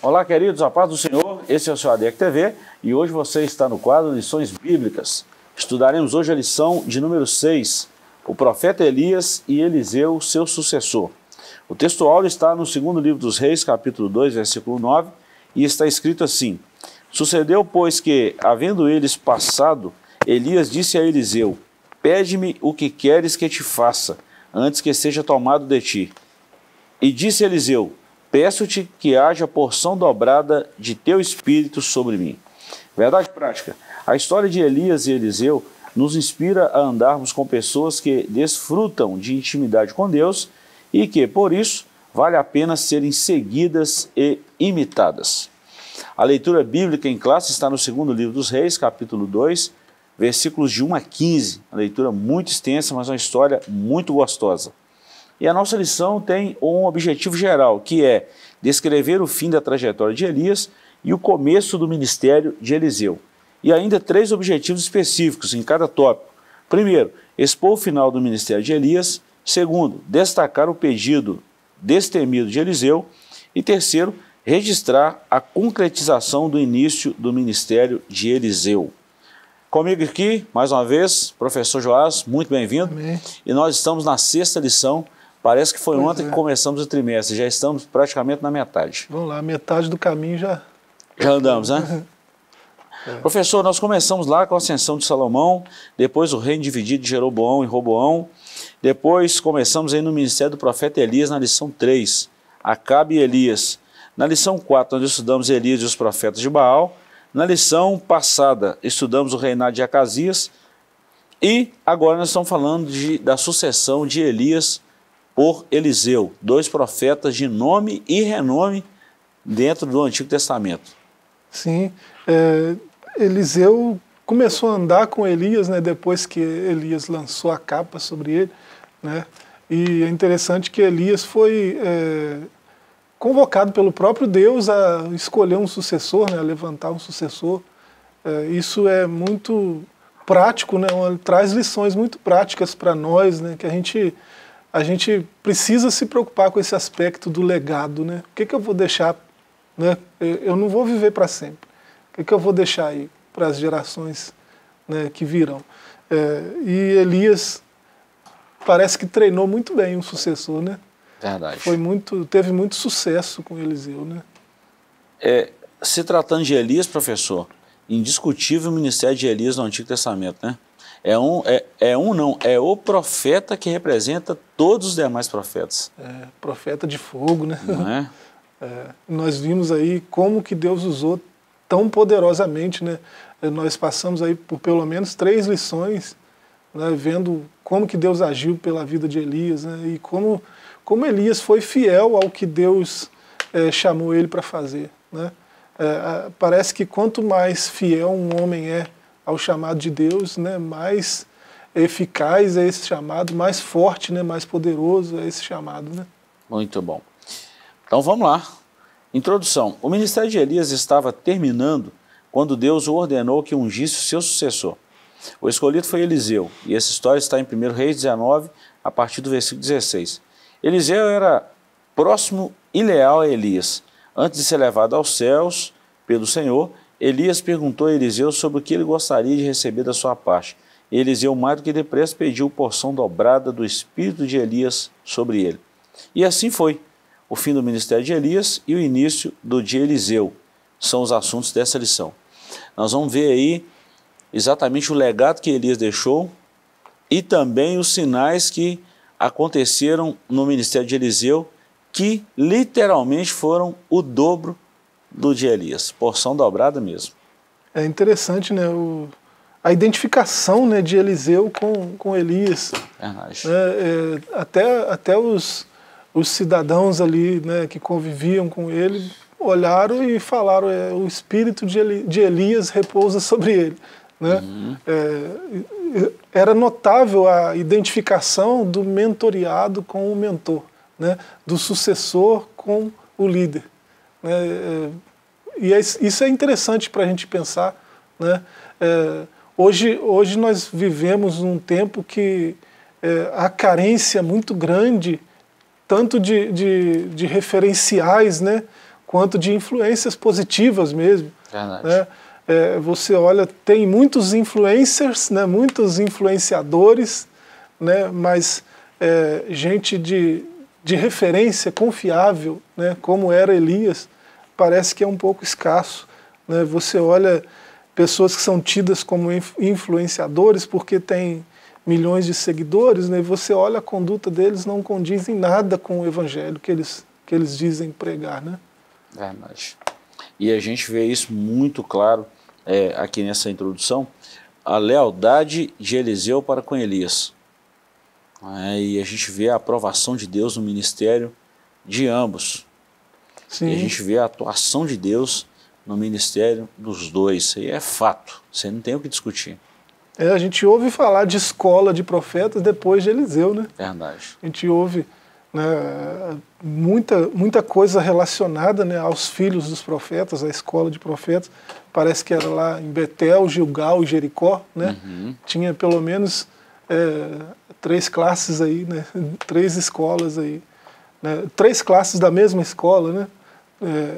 Olá, queridos, a paz do Senhor, esse é o seu ADEC TV e hoje você está no quadro Lições Bíblicas. Estudaremos hoje a lição de número 6, o profeta Elias e Eliseu, seu sucessor. O texto áureo está no segundo livro dos Reis, capítulo 2, versículo 9, e está escrito assim: Sucedeu, pois, que, havendo eles passado, Elias disse a Eliseu: Pede-me o que queres que te faça, antes que seja tomado de ti. E disse Eliseu: Peço-te que haja porção dobrada de teu espírito sobre mim. Verdade prática. A história de Elias e Eliseu nos inspira a andarmos com pessoas que desfrutam de intimidade com Deus e que, por isso, vale a pena serem seguidas e imitadas. A leitura bíblica em classe está no segundo livro dos Reis, capítulo 2, versículos de 1 a 15. Uma leitura muito extensa, mas uma história muito gostosa. E a nossa lição tem um objetivo geral, que é descrever o fim da trajetória de Elias e o começo do ministério de Eliseu. E ainda três objetivos específicos em cada tópico. Primeiro, expor o final do ministério de Elias. Segundo, destacar o pedido destemido de Eliseu. E terceiro, registrar a concretização do início do ministério de Eliseu. Comigo aqui, mais uma vez, professor Joás, muito bem-vindo. E nós estamos na sexta lição. Parece que foi ontem que começamos o trimestre, já estamos praticamente na metade. Vamos lá, metade do caminho já andamos, né? Professor, nós começamos lá com a ascensão de Salomão, depois o reino dividido de Jeroboão e Roboão, depois começamos aí no ministério do profeta Elias na lição 3, Acabe e Elias. Na lição 4, nós estudamos Elias e os profetas de Baal. Na lição passada, estudamos o reinado de Acazias. E agora nós estamos falando da sucessão de Elias por Eliseu, dois profetas de nome e renome dentro do Antigo Testamento. Sim, Eliseu começou a andar com Elias, né, depois que Elias lançou a capa sobre ele, né, e é interessante que Elias foi convocado pelo próprio Deus a escolher um sucessor, né, a levantar um sucessor. Isso é muito prático, né, traz lições muito práticas para nós, né, que a gente precisa se preocupar com esse aspecto do legado, né? O que que eu vou deixar, né? Eu não vou viver para sempre. O que que eu vou deixar aí para as gerações, né, que virão? E Elias parece que treinou muito bem um sucessor, né? Verdade. Teve muito sucesso com Eliseu, né? Se tratando de Elias, professor, indiscutível o ministério de Elias no Antigo Testamento, né? É o profeta que representa todos os demais profetas. Profeta de fogo, né? Não é? Nós vimos aí como que Deus usou tão poderosamente, né? Nós passamos aí por pelo menos três lições, né, vendo como que Deus agiu pela vida de Elias, né, e como Elias foi fiel ao que Deus chamou ele para fazer, né? Parece que quanto mais fiel um homem é ao chamado de Deus, né, mais eficaz é esse chamado, mais forte, né, mais poderoso é esse chamado, né? Muito bom. Então vamos lá. Introdução. O ministério de Elias estava terminando quando Deus o ordenou que ungisse o seu sucessor. O escolhido foi Eliseu, e essa história está em 1 Reis 19, a partir do versículo 16. Eliseu era próximo e leal a Elias. Antes de ser levado aos céus pelo Senhor, Elias perguntou a Eliseu sobre o que ele gostaria de receber da sua parte. Eliseu, mais do que depressa, pediu porção dobrada do espírito de Elias sobre ele. E assim foi. O fim do ministério de Elias e o início do de Eliseu são os assuntos dessa lição. Nós vamos ver aí exatamente o legado que Elias deixou e também os sinais que aconteceram no ministério de Eliseu, que literalmente foram o dobro do de Elias, porção dobrada mesmo. É interessante, né, a identificação, né, de Eliseu com Elias. Até os cidadãos ali, né, que conviviam com ele, olharam e falaram: o espírito de Elias repousa sobre ele, né? Uhum. Era notável a identificação do mentoriado com o mentor, né, do sucessor com o líder. E isso é interessante para a gente pensar, né? Hoje nós vivemos um tempo que há carência muito grande, tanto de referenciais, né, quanto de influências positivas mesmo. Verdade. Né? Você olha, tem muitos influencers, né, muitos influenciadores, né, mas gente de referência confiável, né, como era Elias, parece que é um pouco escasso. Né? Você olha pessoas que são tidas como influenciadores porque têm milhões de seguidores, né? Você olha a conduta deles, não condizem nada com o evangelho que eles dizem pregar, né? Verdade. E a gente vê isso muito claro aqui nessa introdução, a lealdade de Eliseu para com Elias. E a gente vê a aprovação de Deus no ministério de ambos. Sim. E a gente vê a atuação de Deus no ministério dos dois. Isso aí é fato, você não tem o que discutir. A gente ouve falar de escola de profetas depois de Eliseu, né? Verdade. A gente ouve, né, muita coisa relacionada, né, aos filhos dos profetas, à escola de profetas. Parece que era lá em Betel, Gilgal e Jericó, né? Uhum. Tinha pelo menos 3 classes aí, né? 3 escolas aí, né? 3 classes da mesma escola, né?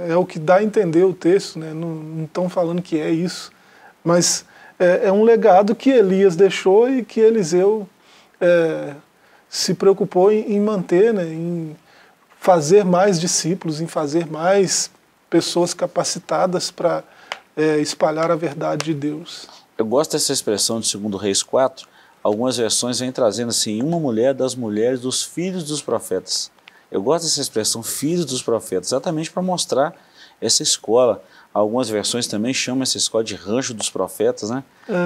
É o que dá a entender o texto, né? Não estão falando que é isso, mas é um legado que Elias deixou e que Eliseu se preocupou em manter, né, em fazer mais discípulos, em fazer mais pessoas capacitadas para espalhar a verdade de Deus. Eu gosto dessa expressão de 2 Reis 4, algumas versões vêm trazendo assim, uma mulher das mulheres dos filhos dos profetas. Eu gosto dessa expressão, filhos dos profetas, exatamente para mostrar essa escola. Algumas versões também chamam essa escola de rancho dos profetas, né?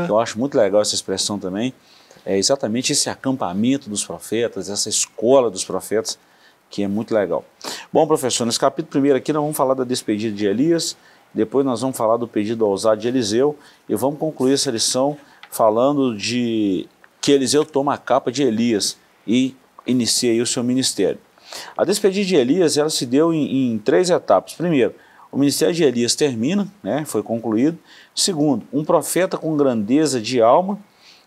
Eu acho muito legal essa expressão também. É exatamente esse acampamento dos profetas, essa escola dos profetas, que é muito legal. Bom, professor, nesse capítulo primeiro aqui nós vamos falar da despedida de Elias, depois nós vamos falar do pedido ousado de Eliseu, e vamos concluir essa lição falando de que Eliseu toma a capa de Elias e inicia aí o seu ministério. A despedida de Elias, ela se deu em 3 etapas. Primeiro, o ministério de Elias termina, né, foi concluído. Segundo, um profeta com grandeza de alma.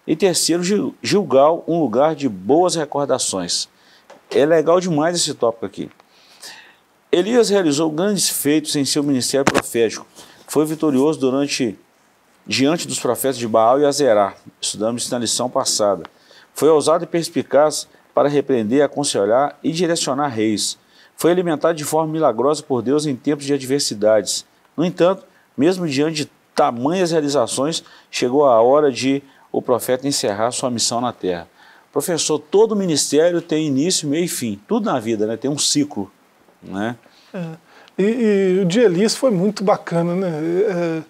E terceiro, Gilgal, um lugar de boas recordações. É legal demais esse tópico aqui. Elias realizou grandes feitos em seu ministério profético. Foi vitorioso diante dos profetas de Baal e Azerá. Estudamos isso na lição passada. Foi ousado e perspicaz para repreender, aconselhar e direcionar reis. Foi alimentado de forma milagrosa por Deus em tempos de adversidades. No entanto, mesmo diante de tamanhas realizações, chegou a hora de o profeta encerrar sua missão na terra. Professor, todo ministério tem início, meio e fim. Tudo na vida, né? Tem um ciclo, né? E o de Elias foi muito bacana, né?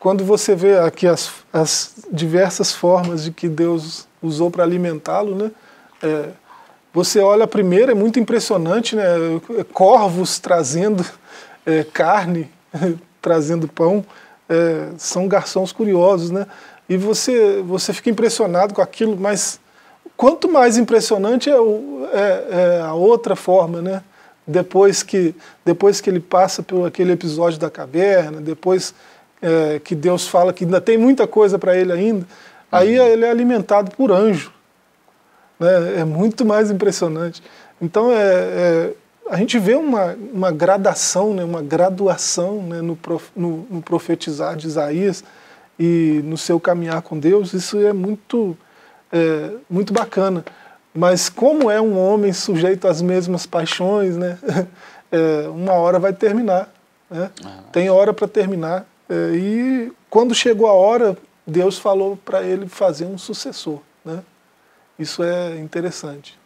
Quando você vê aqui as diversas formas de que Deus usou para alimentá-lo, né? Você olha a primeira, é muito impressionante, né? Corvos trazendo carne, trazendo pão, são garçons curiosos, né? E você fica impressionado com aquilo, mas quanto mais impressionante é a outra forma, né? Depois que ele passa por aquele episódio da caverna, depois que Deus fala que ainda tem muita coisa para ele ainda, aí ele é alimentado por anjo. É muito mais impressionante. Então, a gente vê uma gradação, né, uma graduação, né, no profetizar de Isaías e no seu caminhar com Deus. Isso é muito bacana. Mas como é um homem sujeito às mesmas paixões, né, uma hora vai terminar, né? Tem hora para terminar. E quando chegou a hora, Deus falou para ele fazer um sucessor, né? Isso é interessante.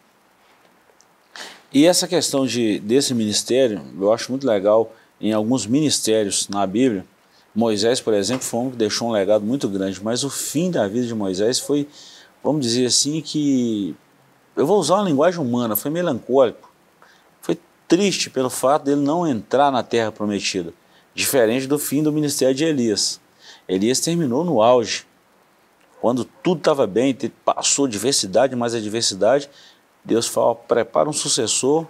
E essa questão desse ministério, eu acho muito legal. Em alguns ministérios na Bíblia, Moisés, por exemplo, foi um que deixou um legado muito grande, mas o fim da vida de Moisés foi, vamos dizer assim, que... eu vou usar uma linguagem humana, foi melancólico. Foi triste pelo fato dele não entrar na Terra Prometida, diferente do fim do ministério de Elias. Elias terminou no auge, quando tudo estava bem, passou diversidade, mais adversidade. Deus fala, prepara um sucessor,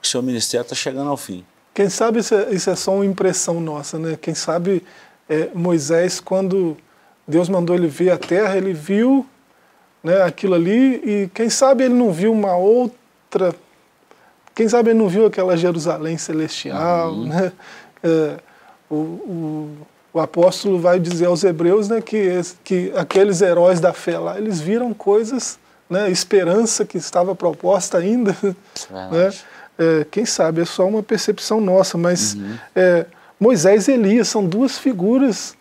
que seu ministério está chegando ao fim. Quem sabe isso é só uma impressão nossa, né? Quem sabe Moisés, quando Deus mandou ele ver a terra, ele viu, né, aquilo ali, e quem sabe ele não viu uma outra Quem sabe ele não viu aquela Jerusalém celestial, né? O apóstolo vai dizer aos hebreus, né, que aqueles heróis da fé lá, eles viram coisas, né, esperança que estava proposta ainda. Né? Quem sabe, é só uma percepção nossa, mas Moisés e Elias são duas figuras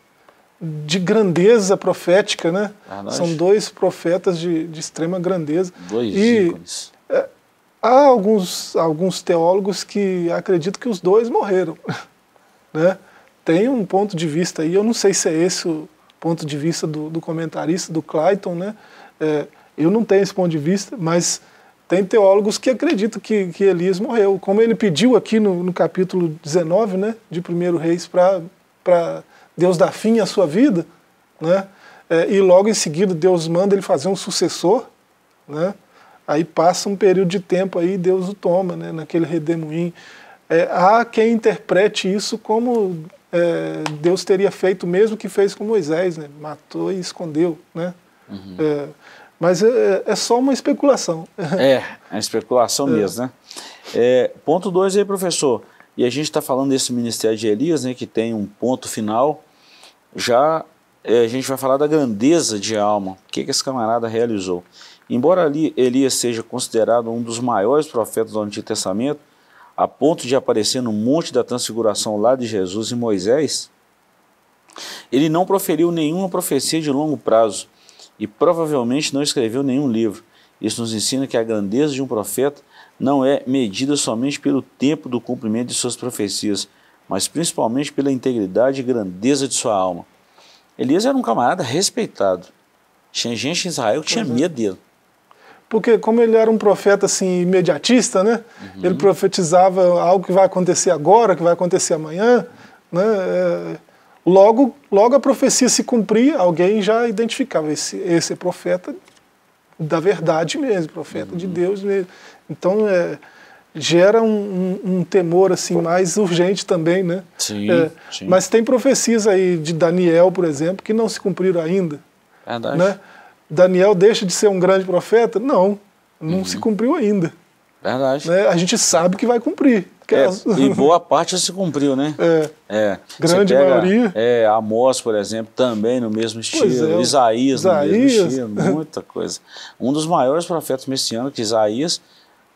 de grandeza profética, né? São dois profetas de extrema grandeza. Dois ícones. Há alguns teólogos que acreditam que os dois morreram, né? Tem um ponto de vista aí, eu não sei se é esse o ponto de vista do comentarista, do Clayton, né? Eu não tenho esse ponto de vista, mas tem teólogos que acreditam que Elias morreu, como ele pediu aqui no capítulo 19, né, de 1 Reis, para Deus dar fim à sua vida, né? E logo em seguida Deus manda ele fazer um sucessor, né? Aí passa um período de tempo aí, Deus o toma, né, naquele redemoinho. Há quem interprete isso como Deus teria feito o mesmo que fez com Moisés, né? Matou e escondeu, né? Mas é só uma especulação. É especulação mesmo, né? Ponto 2 aí, professor. E a gente está falando desse ministério de Elias, né, que tem um ponto final. Já a gente vai falar da grandeza de alma, o que esse camarada realizou. Embora Elias seja considerado um dos maiores profetas do Antigo Testamento, a ponto de aparecer no Monte da Transfiguração lá de Jesus e Moisés, ele não proferiu nenhuma profecia de longo prazo e provavelmente não escreveu nenhum livro. Isso nos ensina que a grandeza de um profeta não é medida somente pelo tempo do cumprimento de suas profecias, mas principalmente pela integridade e grandeza de sua alma. Elias era um camarada respeitado. Tinha gente em Israel que tinha medo dele. Porque como ele era um profeta assim, imediatista, né? Ele profetizava algo que vai acontecer agora, que vai acontecer amanhã, né? Logo a profecia se cumpria, alguém já identificava, esse é profeta da verdade mesmo, profeta de Deus mesmo. Então gera um temor assim, mais urgente também, né? Sim, sim. Mas tem profecias aí de Daniel, por exemplo, que não se cumpriram ainda. Verdade. Né? Daniel deixa de ser um grande profeta? Não, não se cumpriu ainda. Verdade. Né? A gente sabe que vai cumprir. E boa parte já se cumpriu, né? Grande maioria. Amós, por exemplo, também no mesmo estilo. Isaías no mesmo estilo, muita coisa. Um dos maiores profetas messianos, que Isaías,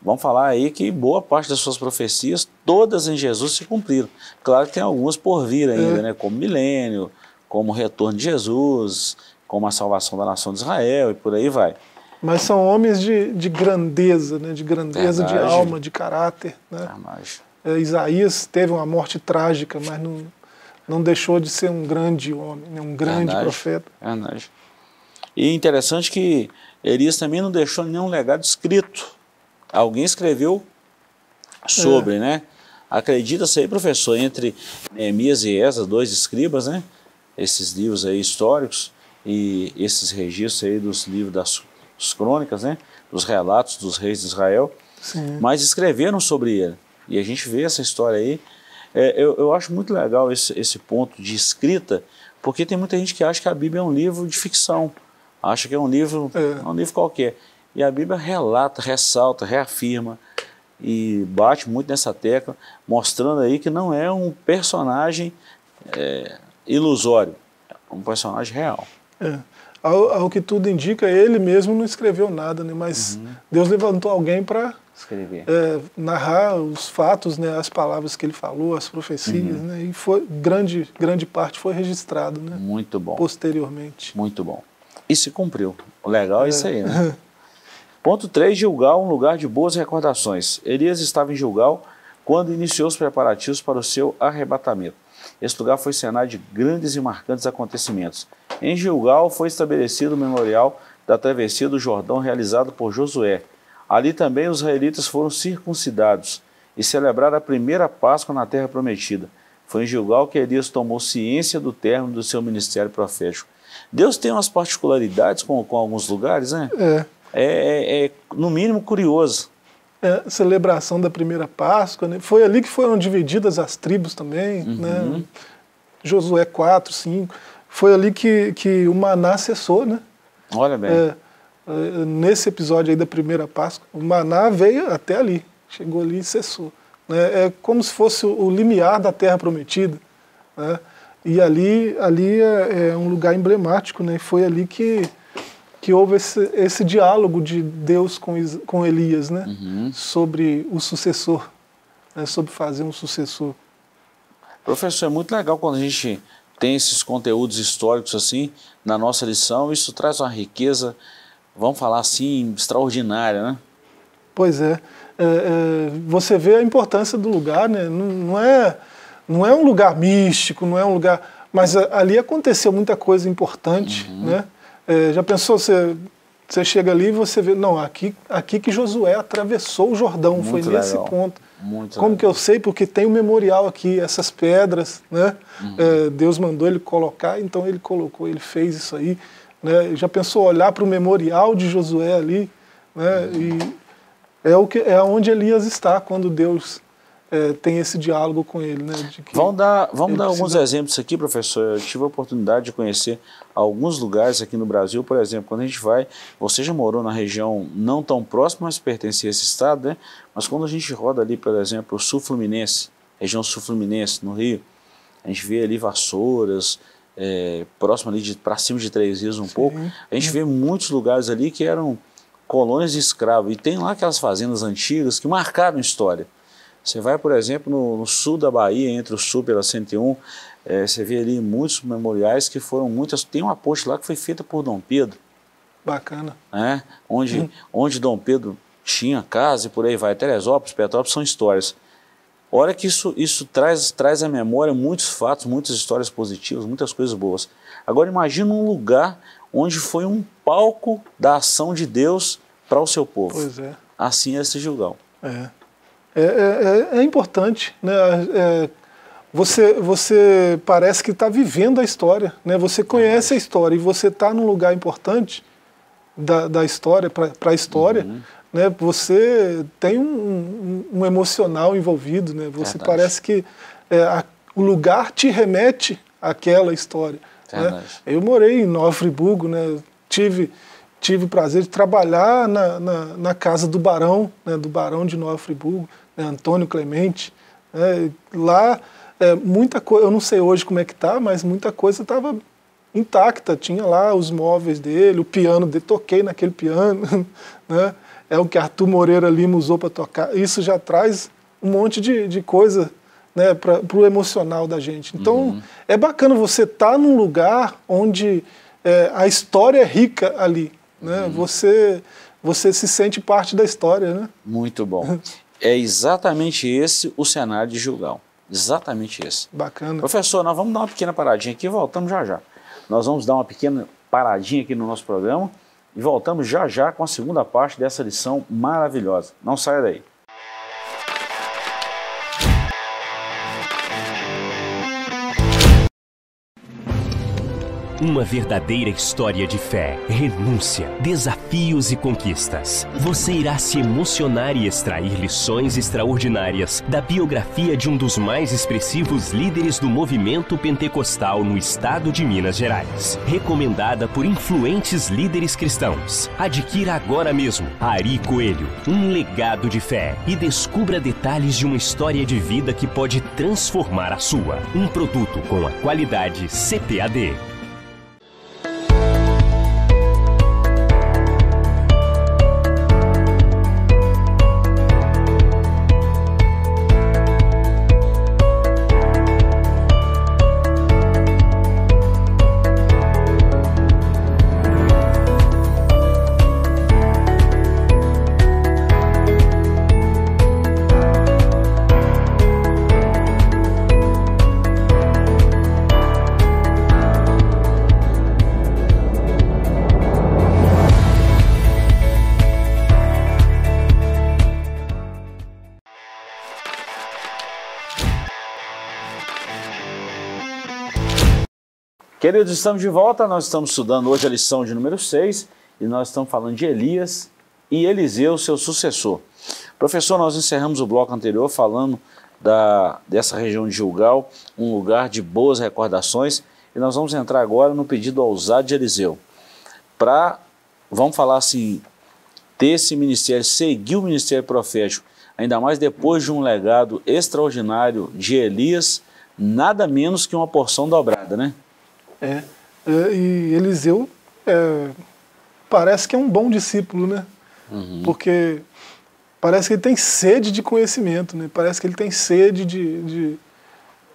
vamos falar aí que boa parte das suas profecias, todas em Jesus, se cumpriram. Claro que tem algumas por vir ainda, né? Como milênio, como o retorno de Jesus, como a salvação da nação de Israel e por aí vai. Mas são homens de grandeza, né? De grandeza de alma, de caráter, né? Isaías teve uma morte trágica, mas não deixou de ser um grande homem, né? Um grande profeta. E interessante que Elias também não deixou nenhum legado escrito. Alguém escreveu sobre, né? Acredita-se aí, professor, entre Neemias e Esdras, dois escribas, né? Esses livros aí históricos, e esses registros aí dos livros das crônicas, né, dos relatos dos reis de Israel, mas escreveram sobre ele. E a gente vê essa história aí. Eu acho muito legal esse ponto de escrita, porque tem muita gente que acha que a Bíblia é um livro de ficção, acha que é um livro qualquer. E a Bíblia relata, ressalta, reafirma e bate muito nessa tecla, mostrando aí que não é um personagem ilusório, é um personagem real. Ao que tudo indica, ele mesmo não escreveu nada, né? Mas Deus levantou alguém para escrever, narrar os fatos, né? As palavras que ele falou, as profecias, né? E grande parte foi registrado, né? Muito bom. Posteriormente. Muito bom. E se cumpriu. O legal é isso aí, né? Ponto 3, Gilgal, um lugar de boas recordações. Elias estava em Gilgal quando iniciou os preparativos para o seu arrebatamento. Este lugar foi cenário de grandes e marcantes acontecimentos. Em Gilgal foi estabelecido o memorial da travessia do Jordão realizado por Josué. Ali também os israelitas foram circuncidados e celebraram a primeira Páscoa na Terra Prometida. Foi em Gilgal que Elias tomou ciência do término do seu ministério profético. Deus tem umas particularidades com alguns lugares, né? No mínimo curioso. Celebração da primeira Páscoa, né? Foi ali que foram divididas as tribos também, né? Josué 4, 5, foi ali que o maná cessou, né? Olha bem. Nesse episódio aí da primeira Páscoa, o maná veio até ali, chegou ali e cessou. É como se fosse o limiar da Terra Prometida, né? E ali é um lugar emblemático, né? Foi ali que houve esse diálogo de Deus com Elias, né? Uhum. Sobre o sucessor, né? Sobre fazer um sucessor. Professor, é muito legal quando a gente tem esses conteúdos históricos assim na nossa lição. Isso traz uma riqueza, vamos falar assim, extraordinária, né? Pois é. Você vê a importância do lugar, né? Não é um lugar místico, não é um lugar... Mas ali aconteceu muita coisa importante, uhum, né? Já pensou, você chega ali e você vê... Não, aqui que Josué atravessou o Jordão, muito foi legal, nesse ponto. Muito Como legal. Que eu sei? Porque tem um memorial aqui, essas pedras, né? Uhum. Deus mandou ele colocar, então ele colocou, ele fez isso aí, né? Já pensou olhar para o memorial de Josué ali, né? Uhum. E é onde Elias está quando Deus... tem esse diálogo com ele, né? De que vamos dar alguns exemplos aqui, professor. Eu tive a oportunidade de conhecer alguns lugares aqui no Brasil, por exemplo, quando a gente vai, você já morou na região não tão próxima, mas pertencia a esse estado, né? Mas quando a gente roda ali, por exemplo, o Sul Fluminense, região Sul Fluminense, no Rio, a gente vê ali Vassouras, próximo ali, para cima de Três Rios um Sim. pouco, a gente vê muitos lugares ali que eram colônias de escravos, e tem lá aquelas fazendas antigas que marcaram a história. Você vai, por exemplo, no sul da Bahia, entre o sul pela 101, você vê ali muitos memoriais que foram muitas... Tem uma ponte lá que foi feita por Dom Pedro. Bacana. Né? Onde Dom Pedro tinha casa e por aí vai. Teresópolis, Petrópolis, são histórias. Olha que isso traz à memória muitos fatos, muitas histórias positivas, muitas coisas boas. Agora imagina um lugar onde foi um palco da ação de Deus para o seu povo. Pois é. Assim é esse Gilgal. É. É importante, né? Você parece que está vivendo a história, né? Você conhece a história e você está num lugar importante da história, para a história, uhum, né? Você tem um emocional envolvido, né? Você Verdade. Parece que o lugar te remete àquela história, né? Eu morei em Nova Friburgo, né? Tive o prazer de trabalhar na casa do Barão, né, do Barão de Nova Friburgo, né, Antônio Clemente. Né, lá, muita coisa, eu não sei hoje como é que está, mas muita coisa estava intacta. Tinha lá os móveis dele, o piano dele, toquei naquele piano. Né, é o que Arthur Moreira Lima usou para tocar. Isso já traz um monte de coisa, né, para o emocional da gente. Então, uhum, é bacana você estar num lugar onde a história é rica ali. Né? Uhum. Você se sente parte da história, né? Muito bom. É exatamente esse o cenário de Gilgal. Exatamente esse. Bacana. Professor, nós vamos dar uma pequena paradinha aqui e voltamos já já. Nós vamos dar uma pequena paradinha aqui no nosso programa e voltamos já já com a segunda parte dessa lição maravilhosa. Não saia daí. Uma verdadeira história de fé, renúncia, desafios e conquistas. Você irá se emocionar e extrair lições extraordinárias da biografia de um dos mais expressivos líderes do movimento pentecostal no estado de Minas Gerais. Recomendada por influentes líderes cristãos. Adquira agora mesmo Ari Coelho, um legado de fé, e descubra detalhes de uma história de vida que pode transformar a sua. Um produto com a qualidade CPAD. Queridos, estamos de volta, nós estamos estudando hoje a lição de número 6 e nós estamos falando de Elias e Eliseu, seu sucessor. Professor, nós encerramos o bloco anterior falando dessa região de Gilgal, um lugar de boas recordações, e nós vamos entrar agora no pedido ousado de Eliseu, para, vamos falar assim, ter esse ministério, seguir o ministério profético. ainda mais depois de um legado extraordinário de Elias, nada menos que uma porção dobrada, né? É, e Eliseu parece que é um bom discípulo, né? Uhum. Porque parece que ele tem sede de conhecimento, né? Parece que ele tem sede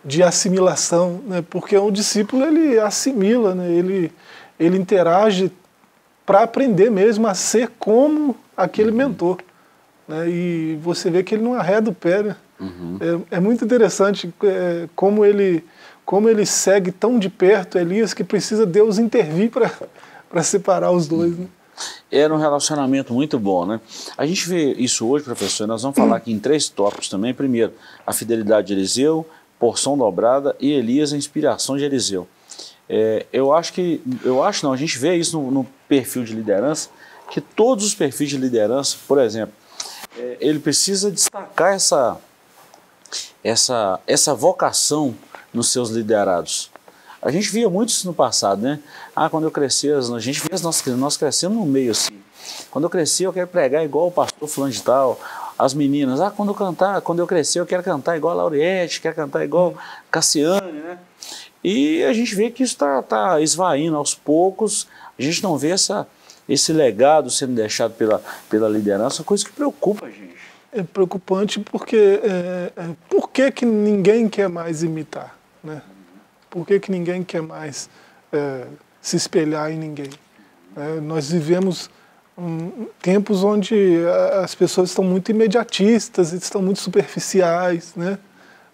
de assimilação, né? Porque um discípulo, ele assimila, né? Ele interage para aprender mesmo a ser como aquele mentor, né? E você vê que ele não arreda o pé, né? Uhum. É muito interessante como ele segue tão de perto Elias, que precisa Deus intervir para separar os dois, né? Era um relacionamento muito bom, né? A gente vê isso hoje, professor. Nós vamos falar aqui em três tópicos também. Primeiro, a fidelidade de Eliseu, porção dobrada, e Elias, a inspiração de Eliseu. A gente vê isso no perfil de liderança, que todos os perfis de liderança, por exemplo, ele precisa destacar essa vocação nos seus liderados. A gente via muito isso no passado, né? Ah, quando eu crescer, a gente via nós crescendo no meio assim. Quando eu crescer, eu quero pregar igual o pastor fulano de tal. As meninas, quando eu crescer, eu quero cantar igual a Lauriette, quero cantar igual Cassiane, né? E a gente vê que isso tá esvaindo aos poucos. A gente não vê esse legado sendo deixado pela liderança, coisa que preocupa a gente. É preocupante porque por que ninguém quer mais imitar, né? Por que ninguém quer mais se espelhar em ninguém? Nós vivemos tempos onde as pessoas estão muito imediatistas, estão muito superficiais, né?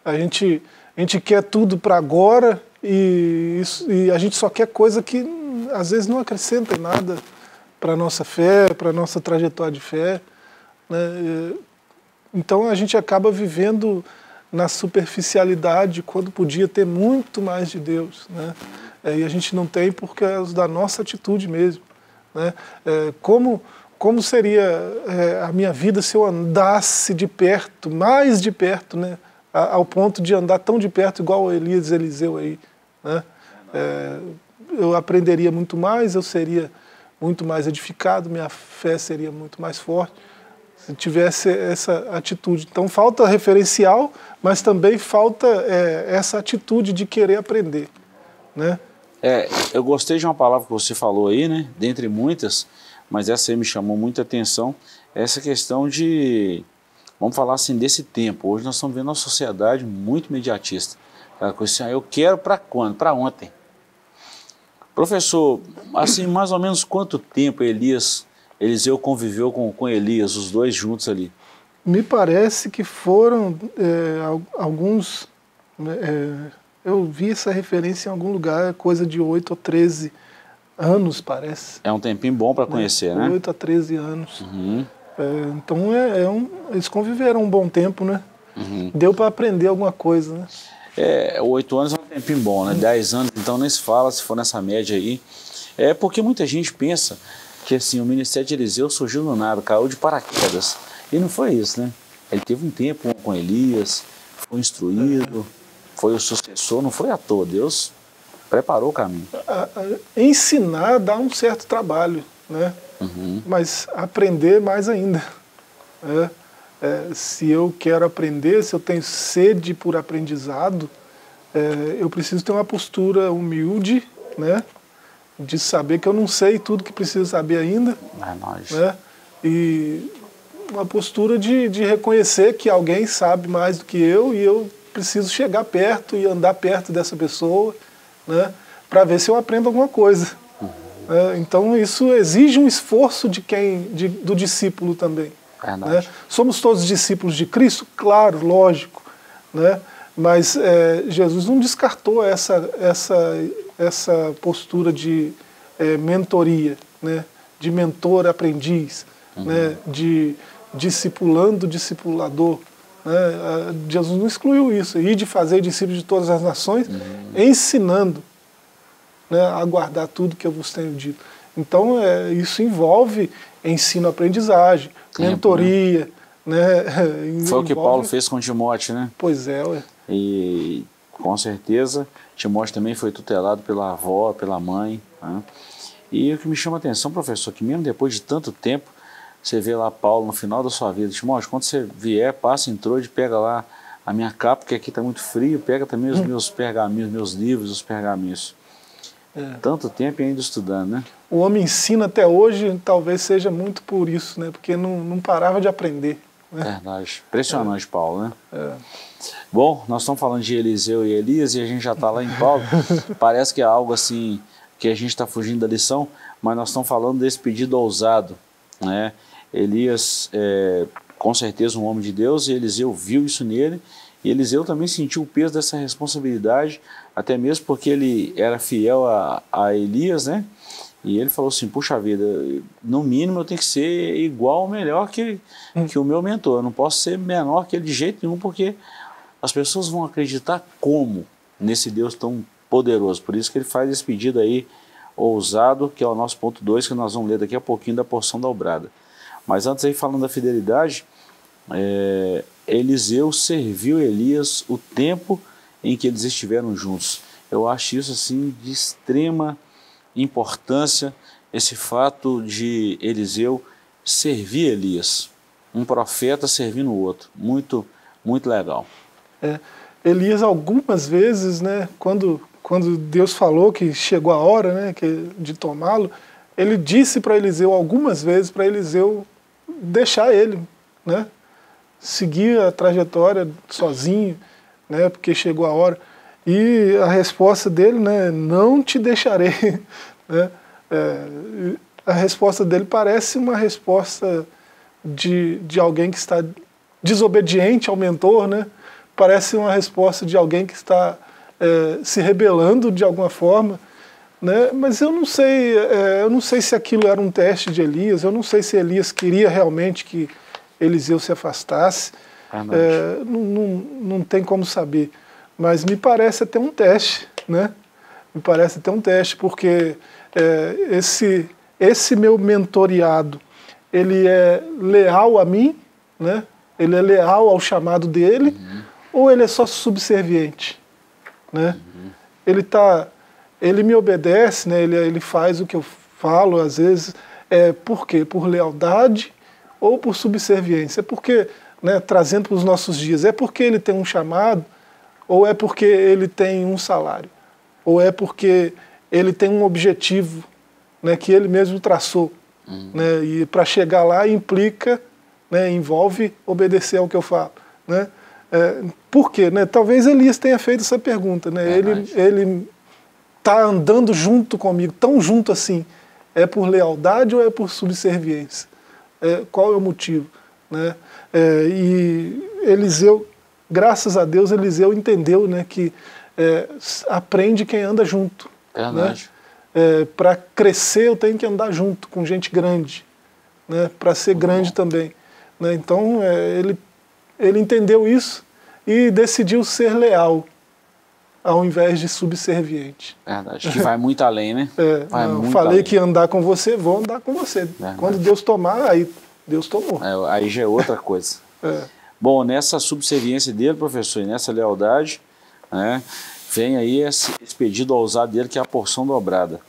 A gente quer tudo para agora e a gente só quer coisa que às vezes não acrescenta nada para a nossa fé, para a nossa trajetória de fé, né? Então a gente acaba vivendo na superficialidade quando podia ter muito mais de Deus, né? E a gente não tem por causa da nossa atitude mesmo. Né? Como seria a minha vida se eu andasse de perto, mais de perto, né? Ao ponto de andar tão de perto igual Elias e Eliseu aí, né? Eu aprenderia muito mais, eu seria muito mais edificado, minha fé seria muito mais forte se tivesse essa atitude. Então falta referencial, mas também falta essa atitude de querer aprender, né? Eu gostei de uma palavra que você falou aí, né? Dentre muitas, mas essa aí me chamou muita atenção, essa questão de, vamos falar assim, desse tempo. Hoje nós estamos vendo uma sociedade muito imediatista. Aquela coisa assim, eu quero para quando? Para ontem. Professor, assim, mais ou menos quanto tempo Eliseu conviveu com Elias, os dois juntos ali? Me parece que foram alguns... Eu vi essa referência em algum lugar, coisa de 8 a 13 anos, parece. É um tempinho bom para conhecer, né? 8 a 13 anos. Uhum. Então, eles conviveram um bom tempo, né? Uhum. Deu para aprender alguma coisa, né? 8 anos é um tempinho bom, né? 10 anos, então nem se fala, se for nessa média aí. É porque muita gente pensa que assim, o ministério de Eliseu surgiu do nada, caiu de paraquedas. E não foi isso, né? Ele teve um tempo com Elias, foi instruído... Foi o sucessor, não foi à toa. Deus preparou o caminho. Ensinar dá um certo trabalho, né? Uhum. Mas aprender mais ainda. Se eu quero aprender, se eu tenho sede por aprendizado, eu preciso ter uma postura humilde, né? De saber que eu não sei tudo que preciso saber ainda. É nóis. Né? E uma postura de reconhecer que alguém sabe mais do que eu e eu preciso chegar perto e andar perto dessa pessoa, né, para ver se eu aprendo alguma coisa. Uhum. Então isso exige um esforço do discípulo também. Né? Somos todos discípulos de Cristo? Claro, lógico, né? Mas Jesus não descartou essa postura de mentoria, né? De mentor, aprendiz, uhum. Né? De discipulando, discipulador. Jesus não excluiu isso, e de fazer discípulos de todas as nações, uhum. Ensinando, né, a guardar tudo que eu vos tenho dito. Então, isso envolve ensino-aprendizagem, mentoria. Né? Foi o que Paulo fez com Timóteo, né? Pois é. Ué. E, com certeza, Timóteo também foi tutelado pela avó, pela mãe. Né? E o que me chama a atenção, professor, que mesmo depois de tanto tempo, Você vê lá Paulo no final da sua vida, Timóteo, quando você vier, passa em Troade, pega lá a minha capa, porque aqui está muito frio, pega também os meus pergaminhos, meus livros, os pergaminhos. Tanto tempo e ainda estudando, né? O homem ensina até hoje, talvez seja muito por isso, né? Porque não parava de aprender. Né? Verdade. Impressionante, Paulo, né? Bom, nós estamos falando de Eliseu e Elias e a gente já está lá em Paulo. Parece que é algo assim que a gente está fugindo da lição, mas nós estamos falando desse pedido ousado, né? Elias, com certeza, um homem de Deus, e Eliseu viu isso nele. E Eliseu também sentiu o peso dessa responsabilidade, até mesmo porque ele era fiel a Elias, né? E ele falou assim, puxa vida, no mínimo eu tenho que ser igual ou melhor que o meu mentor. Eu não posso ser menor que ele de jeito nenhum, porque as pessoas vão acreditar como nesse Deus tão poderoso. Por isso que ele faz esse pedido aí ousado, que é o nosso ponto 2, que nós vamos ler daqui a pouquinho da porção dobrada. Mas antes aí, falando da fidelidade, Eliseu serviu Elias o tempo em que eles estiveram juntos. Eu acho isso assim de extrema importância, esse fato de Eliseu servir Elias, um profeta servindo o outro, muito legal. Elias algumas vezes, né, quando Deus falou que chegou a hora, né, de tomá-lo, ele disse para Eliseu algumas vezes para Eliseu deixar ele, né? Seguir a trajetória sozinho, né, porque chegou a hora. E a resposta dele, né, não te deixarei. Né? A resposta dele parece uma resposta de alguém que está desobediente ao mentor, né? Parece uma resposta de alguém que está se rebelando de alguma forma. Né? Mas eu não sei se aquilo era um teste de Elias, eu não sei se Elias queria realmente que Eliseu se afastasse, não tem como saber, mas me parece até um teste, né? Me parece até um teste, porque esse meu mentoriado, ele é leal a mim, né? Ele é leal ao chamado dele, ou ele é só subserviente, né? Ele me obedece, né? Ele faz o que eu falo, às vezes, por quê? Por lealdade ou por subserviência, porque, né, trazendo para os nossos dias, é porque ele tem um chamado, ou é porque ele tem um salário, ou é porque ele tem um objetivo, né, que ele mesmo traçou, né, e para chegar lá implica, né, envolve obedecer ao que eu falo, né? Por quê? Né? Talvez Elias tenha feito essa pergunta, né? Ele está andando junto comigo, tão junto assim, é por lealdade ou é por subserviência? Qual é o motivo, né? E Eliseu, graças a Deus, Eliseu entendeu, né, que aprende quem anda junto. Verdade. Né? Para crescer eu tenho que andar junto com gente grande, né? Para ser muito grande bom também. Né? Então ele entendeu isso e decidiu ser leal ao invés de subserviente. Verdade, que vai muito além, né? Falei que andar com você, vou andar com você. Verdade. Quando Deus tomar, aí Deus tomou. Aí já é outra coisa. Bom, nessa subserviência dele, professor, e nessa lealdade, né, vem aí esse pedido ousado dele, que é a porção dobrada.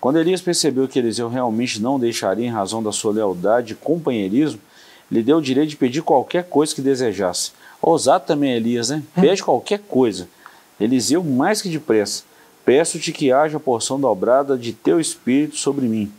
Quando Elias percebeu que Eliseu realmente não deixaria em razão da sua lealdade e companheirismo, lhe deu o direito de pedir qualquer coisa que desejasse. Ousado também, Elias, né? Pede qualquer coisa. Eliseu, mais que depressa, peço-te que haja a porção dobrada de teu espírito sobre mim.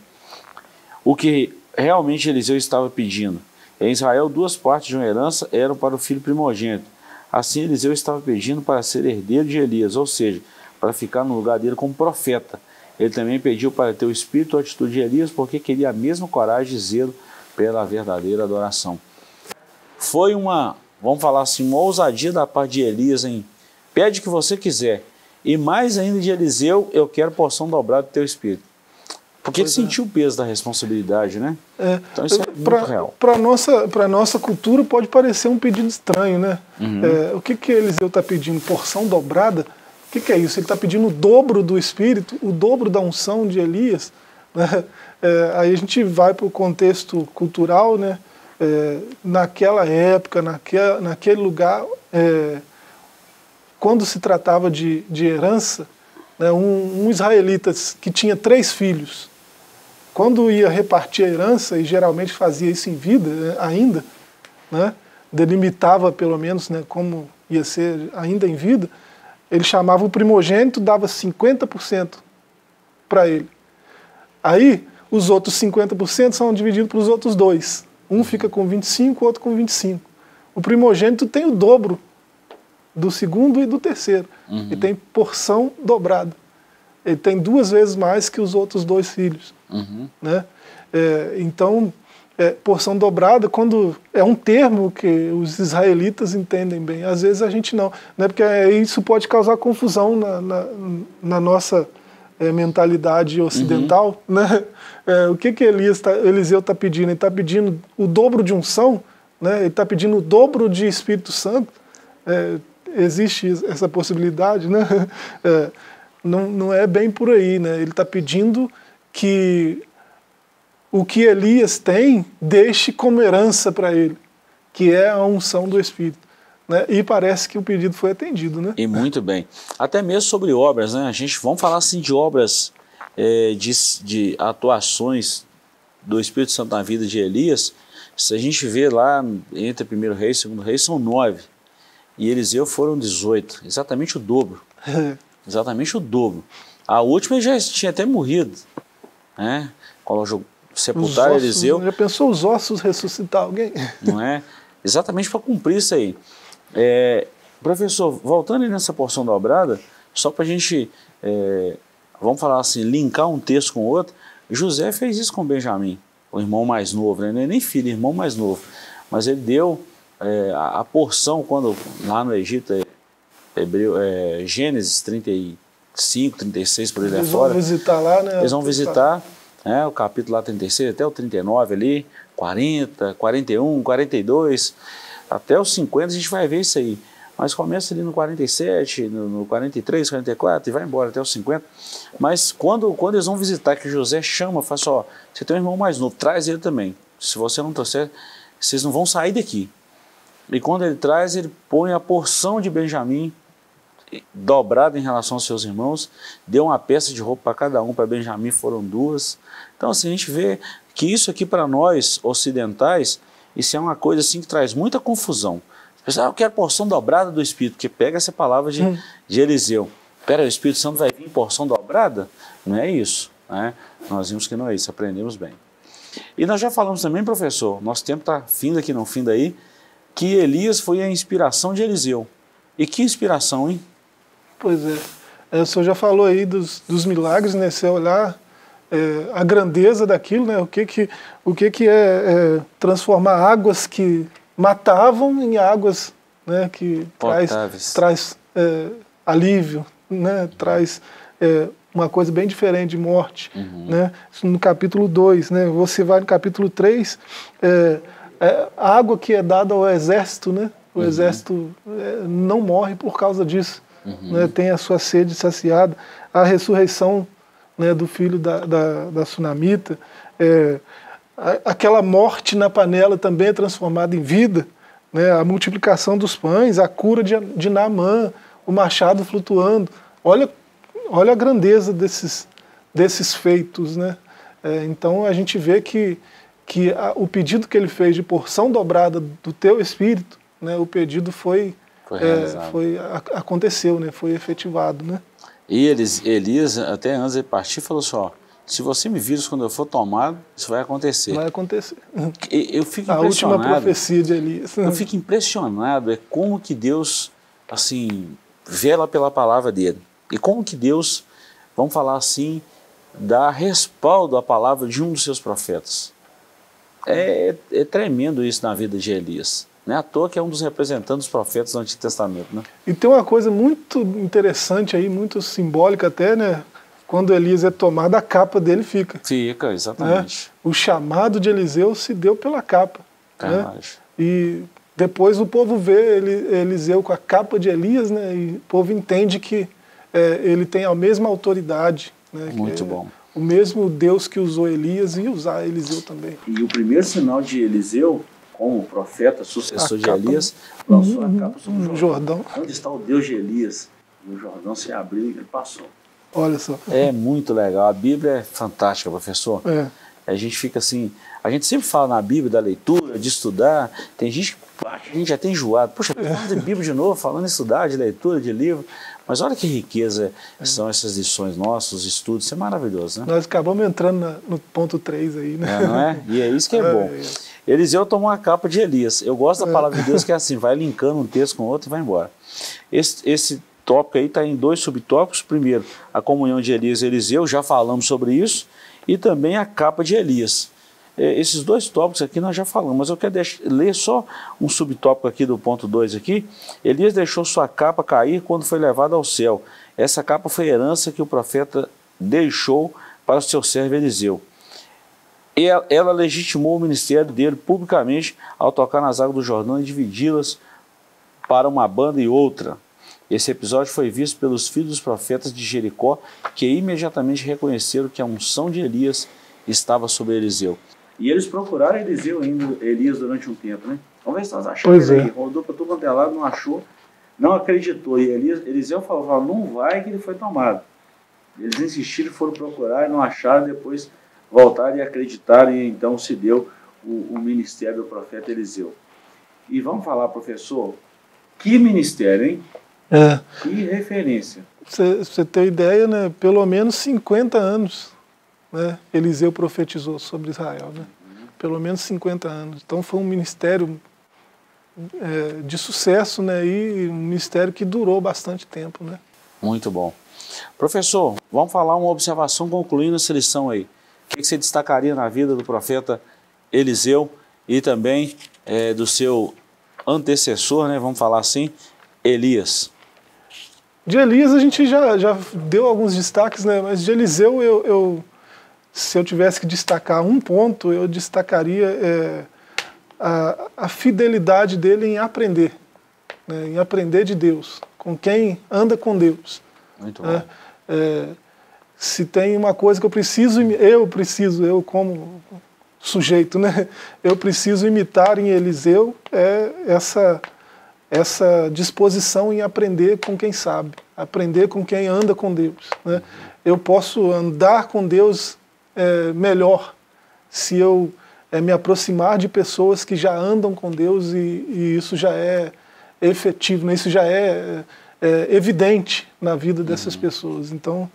O que realmente Eliseu estava pedindo. Em Israel, duas partes de uma herança eram para o filho primogênito. Assim, Eliseu estava pedindo para ser herdeiro de Elias, ou seja, para ficar no lugar dele como profeta. Ele também pediu para ter o espírito, a atitude de Elias, porque queria a mesma coragem e zelo pela verdadeira adoração. Foi uma, vamos falar assim, uma ousadia da parte de Elias em pede o que você quiser. E mais ainda de Eliseu, eu quero porção dobrada do teu espírito. Porque ele sentiu o peso da responsabilidade, né? Então isso é muito real. Para a nossa cultura pode parecer um pedido estranho, né? O que Eliseu está pedindo? Porção dobrada? O que é isso? Ele está pedindo o dobro do espírito, o dobro da unção de Elias. Né? Aí a gente vai para o contexto cultural, né? Naquela época, naquele lugar... Quando se tratava de herança, né, um israelita que tinha 3 filhos, Quando ia repartir a herança, e geralmente fazia isso em vida ainda, né, delimitava pelo menos, né, como ia ser ainda em vida, ele chamava o primogênito, dava 50% para ele. Aí os outros 50% são divididos para os outros dois. Um fica com 25%, o outro com 25%. O primogênito tem o dobro do segundo e do terceiro. Uhum. E tem porção dobrada. Ele tem 2 vezes mais que os outros 2 filhos. Uhum. Né? Então, porção dobrada, quando é um termo que os israelitas entendem bem. Às vezes a gente não. Né? Porque isso pode causar confusão na nossa mentalidade ocidental. Uhum. Né? O que Eliseu está pedindo? Ele está pedindo o dobro de unção, né? Ele está pedindo o dobro de Espírito Santo. Existe essa possibilidade, né? Não é bem por aí, né? Ele está pedindo que o que Elias tem deixe como herança para ele, que é a unção do Espírito, né? E parece que o pedido foi atendido, né? E muito bem. Até mesmo sobre obras, né? A gente vamos falar assim de obras, de atuações do Espírito Santo na vida de Elias. Se a gente vê lá entre 1º Reis e 2º Reis, são 9. E Eliseu foram 18, exatamente o dobro. Exatamente o dobro. A última já tinha até morrido, né? Sepultar Eliseu. Já pensou os ossos ressuscitar alguém? Não é? Exatamente para cumprir isso aí. Professor, voltando nessa porção dobrada, só para a gente, vamos falar assim, linkar um texto com o outro. José fez isso com Benjamim, o irmão mais novo, né? Não é nem filho, irmão mais novo. Mas ele deu a porção, quando lá no Egito, Gênesis 35, 36, por aí fora. Eles vão visitar lá, né? Eles vão visitar, né, o capítulo lá 36, até o 39 ali, 40, 41, 42, até os 50 a gente vai ver isso aí. Mas começa ali no 47, no 43, 44 e vai embora até os 50. Mas quando eles vão visitar, que José chama, fala assim, ó, você tem um irmão mais novo, traz ele também. Se você não trouxer, vocês não vão sair daqui. E quando ele traz, ele põe a porção de Benjamim dobrada em relação aos seus irmãos, deu uma peça de roupa para cada um, para Benjamim foram 2. Então, assim, a gente vê que isso aqui para nós ocidentais, isso é uma coisa assim que traz muita confusão. Pessoal, eu quero porção dobrada do Espírito, que pega essa palavra de Eliseu. Pera, o Espírito Santo vai vir em porção dobrada? Não é isso, né? Nós vimos que não é isso, aprendemos bem. E nós já falamos também, professor, nosso tempo está findo aqui, não finda aí, que Elias foi a inspiração de Eliseu. E que inspiração, hein? Pois é. O senhor já falou aí dos milagres, né? Se olhar a grandeza daquilo, né? O que é transformar águas que matavam em águas, né, que traz alívio, né? Traz uma coisa bem diferente de morte. Uhum. Né? Isso no capítulo 2. Né? Você vai no capítulo 3... a água que é dada ao exército, né? O uhum. exército não morre por causa disso, uhum. né? Tem a sua sede saciada. A ressurreição, né, do filho da sunamita, aquela morte na panela também é transformada em vida, né? A multiplicação dos pães, a cura de Naamã, o machado flutuando. Olha a grandeza desses feitos, né? Então a gente vê que o pedido que ele fez de porção dobrada do teu Espírito, né, o pedido aconteceu, né, foi efetivado. Né? E Elias, até antes de partir, falou só, se você me vires quando eu for tomado, isso vai acontecer. Vai acontecer. Eu fico impressionado. A última profecia de Elias. Eu fico impressionado, como que Deus, assim, vela pela palavra dele. E como que Deus, vamos falar assim, dá respaldo à palavra de um dos seus profetas. É tremendo isso na vida de Elias. Não é à toa que é um dos representantes dos profetas do Antigo Testamento. Né? E tem uma coisa muito interessante aí, muito simbólica até, né? Quando Elias é tomado, a capa dele fica. Fica, exatamente. Né? O chamado de Eliseu se deu pela capa. Né? E depois o povo vê Eliseu com a capa de Elias, né? E o povo entende que ele tem a mesma autoridade. Né? Muito bom. O mesmo Deus que usou Elias ia usar Eliseu também. E o primeiro sinal de Eliseu, como profeta, sucessor de Elias, lançou a capa sobre o Jordão. Onde está o Deus de Elias? E o Jordão se abriu e ele passou. Olha só. É muito legal. A Bíblia é fantástica, professor. A gente fica assim, a gente sempre fala na Bíblia da leitura, de estudar, tem gente que a gente já tem enjoado, poxa, tem Bíblia de novo, falando de estudar, de leitura, de livro, mas olha que riqueza são essas lições nossas, os estudos, isso é maravilhoso, né? Nós acabamos entrando no ponto 3 aí, né? É, não é? E é isso que é bom. Eliseu tomou a capa de Elias, eu gosto da palavra de Deus que é assim, vai linkando um texto com o outro e vai embora. Esse tópico aí está em 2 subtópicos, primeiro, a comunhão de Elias e Eliseu, já falamos sobre isso, e também a capa de Elias. Esses dois tópicos aqui nós já falamos, mas eu quero ler só um subtópico aqui do ponto 2 aqui. Elias deixou sua capa cair quando foi levado ao céu. Essa capa foi herança que o profeta deixou para o seu servo Eliseu. Ela legitimou o ministério dele publicamente ao tocar nas águas do Jordão e dividi-las para uma banda e outra. Esse episódio foi visto pelos filhos dos profetas de Jericó, que imediatamente reconheceram que a unção de Elias estava sobre Eliseu. E eles procuraram Elias durante um tempo, né? Vamos ver se nós achamos ele aí. Rodou para todo quanto é lado, não achou, não acreditou. E Eliseu falou, não vai que ele foi tomado. Eles insistiram, foram procurar e não acharam, depois voltaram e acreditaram e então se deu o ministério do profeta Eliseu. E vamos falar, professor, que ministério, hein? Que referência. Você tem ideia, né? Pelo menos 50 anos, né? Eliseu profetizou sobre Israel, né? Pelo menos 50 anos. Então foi um ministério de sucesso, né? E um ministério que durou bastante tempo, né? Muito bom. Professor, vamos falar uma observação concluindo essa lição aí. O que você destacaria na vida do profeta Eliseu e também do seu antecessor, né? Vamos falar assim, Elias. De Elias a gente já deu alguns destaques, né? Mas de Eliseu, se eu tivesse que destacar um ponto, eu destacaria a fidelidade dele em aprender, né? Em aprender de Deus, com quem anda com Deus. Muito bom. Né? Se tem uma coisa que eu como sujeito, né? Eu preciso imitar em Eliseu essa disposição em aprender com quem sabe, aprender com quem anda com Deus, né? Eu posso andar com Deus melhor se eu me aproximar de pessoas que já andam com Deus e isso já é efetivo, né? Isso já é evidente na vida dessas pessoas. Então,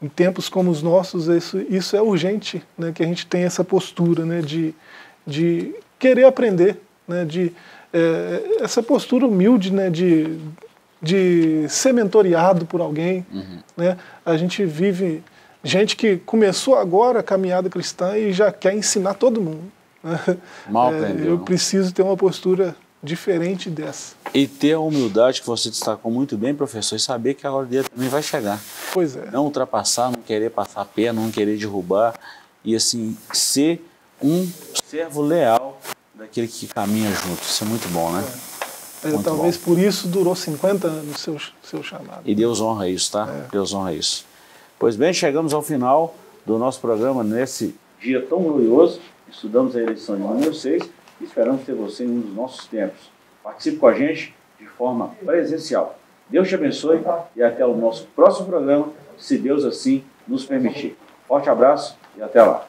em tempos como os nossos, isso é urgente, né? Que a gente tenha essa postura, né? de querer aprender, né? Essa postura humilde, né, de ser mentoreado por alguém. Né? A gente vive gente que começou agora a caminhada cristã e já quer ensinar todo mundo. Né? Eu preciso ter uma postura diferente dessa. E ter a humildade que você destacou muito bem, professor, e saber que a hora dele também vai chegar. Pois é. Não ultrapassar, não querer passar pé, não querer derrubar. E assim, ser um servo leal daquele que caminha junto. Isso é muito bom, né? Muito talvez bom. Por isso durou 50 anos seu chamado. E Deus honra isso, tá? Deus honra isso. Pois bem, chegamos ao final do nosso programa nesse dia tão glorioso. Estudamos a eleição de 2006 e esperamos ter você em um dos nossos tempos. Participe com a gente de forma presencial. Deus te abençoe e até o nosso próximo programa, se Deus assim nos permitir. Forte abraço e até lá.